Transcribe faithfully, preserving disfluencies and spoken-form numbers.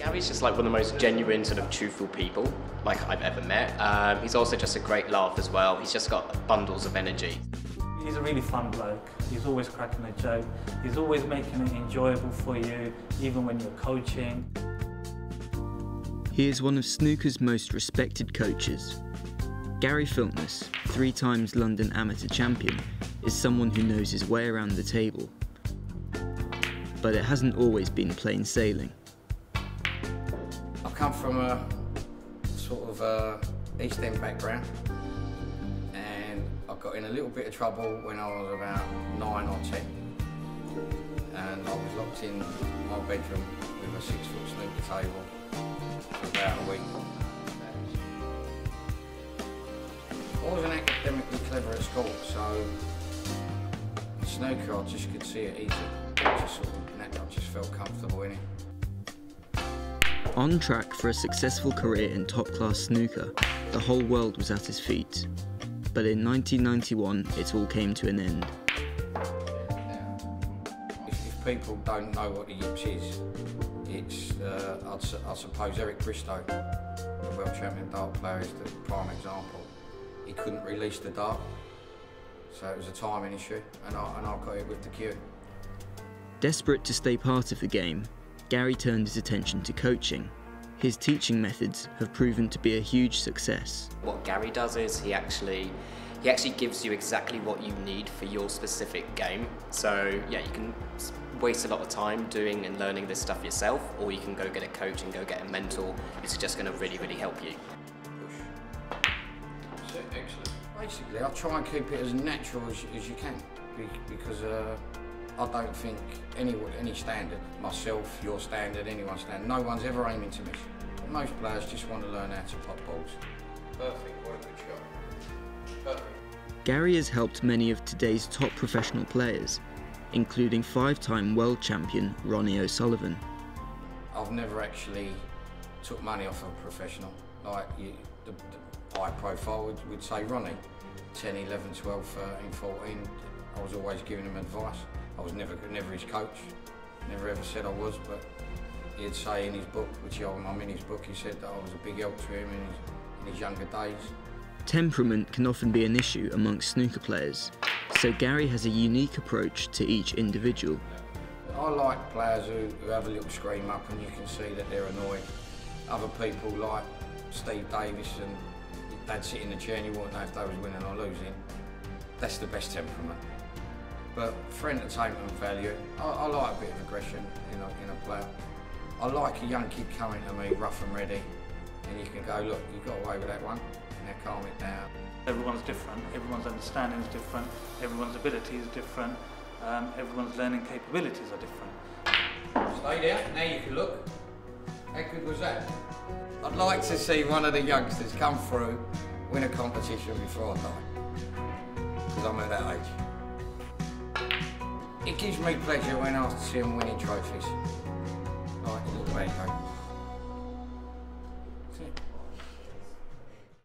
Gary's just like one of the most genuine, sort of truthful people like I've ever met. Um, he's also just a great laugh as well. He's just got bundles of energy. He's a really fun bloke. He's always cracking a joke. He's always making it enjoyable for you, even when you're coaching. He is one of snooker's most respected coaches. Gary Filtness, three times London amateur champion, is someone who knows his way around the table. But it hasn't always been plain sailing. I've come from a sort of a East End background, and I got in a little bit of trouble when I was about nine or ten. And I was locked in my bedroom with a six foot snooker table for about a week. I wasn't academically clever at school, so snooker, I just could see it easy. I just, sort of, I just felt comfortable in it. On track for a successful career in top-class snooker, the whole world was at his feet. But in nineteen ninety-one, it all came to an end. If, if people don't know what the yips is, it's, uh, I'd su I suppose, Eric Bristow, the world champion dart player, is the prime example. He couldn't release the dart, so it was a timing issue, and I, and I got it with the cue. Desperate to stay part of the game, Gary turned his attention to coaching. His teaching methods have proven to be a huge success. What Gary does is he actually, he actually gives you exactly what you need for your specific game. So yeah, you can waste a lot of time doing and learning this stuff yourself, or you can go get a coach and go get a mentor who's just going to really, really help you. Excellent. Basically, I try and keep it as natural as, as you can, because uh, I don't think any any standard, myself, your standard, anyone's standard, no one's ever aiming to miss. Most players just want to learn how to pop balls. Perfect, what a good shot. Perfect. Gary has helped many of today's top professional players, including five-time world champion Ronnie O'Sullivan. I've never actually took money off a professional. Like you, the, the, high profile would, would say Ronnie, ten, eleven, twelve, thirteen, fourteen, I was always giving him advice. I was never never his coach, never ever said I was, but he'd say in his book, which I'm in his book, he said that I was a big help to him in his, in his younger days. Temperament can often be an issue amongst snooker players, so Gary has a unique approach to each individual. I like players who, who have a little scream up and you can see that they're annoyed. Other people like Steve Davis, and they'd sit in the chair and you wouldn't know if they was winning or losing. That's the best temperament. But for entertainment value, I, I like a bit of aggression in a, in a player. I like a young kid coming to me rough and ready, and you can go, look, you got away with that one, now calm it down. Everyone's different, everyone's understanding is different, everyone's ability is different, um, everyone's learning capabilities are different. Stay there, now you can look. How good was that? I'd like to see one of the youngsters come through, win a competition before I die, because I'm at that age. It gives me pleasure when I see them winning trophies. Like, look, there you go.